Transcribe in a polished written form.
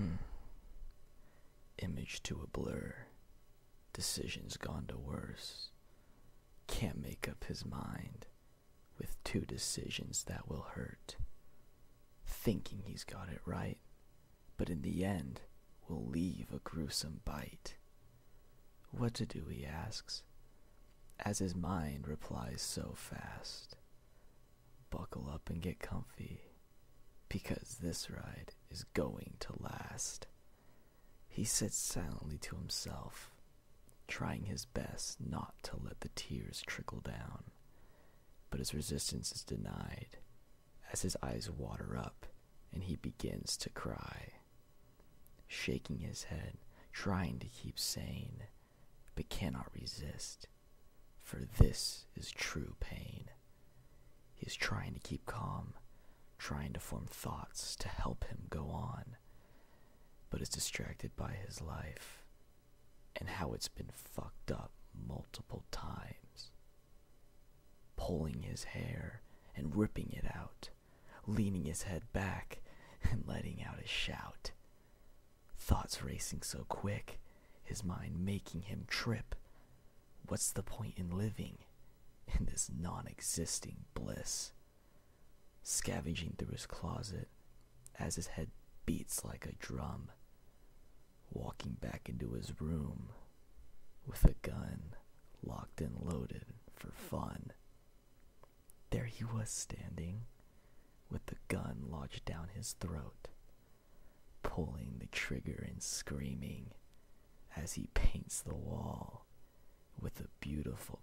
Hmm. Image to a blur. Decisions gone to worse. Can't make up his mind. With two decisions that will hurt. Thinking he's got it right. But in the end, will leave a gruesome bite. What to do, he asks, as his mind replies so fast. Buckle up and get comfy, because this ride is going to last. He sits silently to himself, trying his best not to let the tears trickle down. But his resistance is denied, as his eyes water up and he begins to cry. Shaking his head, trying to keep sane, but cannot resist, for this is true pain. He is trying to keep calm, trying to form thoughts to help him go on, but is distracted by his life and how it's been fucked up multiple times. Pulling his hair and ripping it out, leaning his head back and letting out a shout. Thoughts racing so quick, his mind making him trip. What's the point in living in this non-existing bliss? Scavenging through his closet as his head beats like a drum. Walking back into his room with a gun locked and loaded for fun. There he was standing with the gun lodged down his throat. Pulling the trigger and screaming as he paints the wall with a beautiful